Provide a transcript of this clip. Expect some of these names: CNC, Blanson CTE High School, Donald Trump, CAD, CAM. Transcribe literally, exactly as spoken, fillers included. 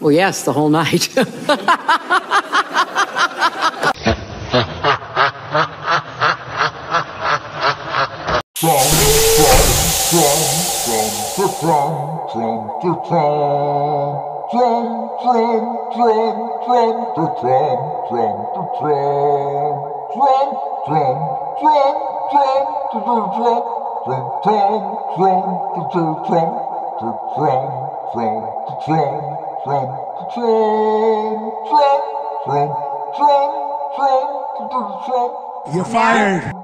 Well, yes, the whole night. Trump, Trump, Trump, Trump, Trump, Trump, Trump. You're fired.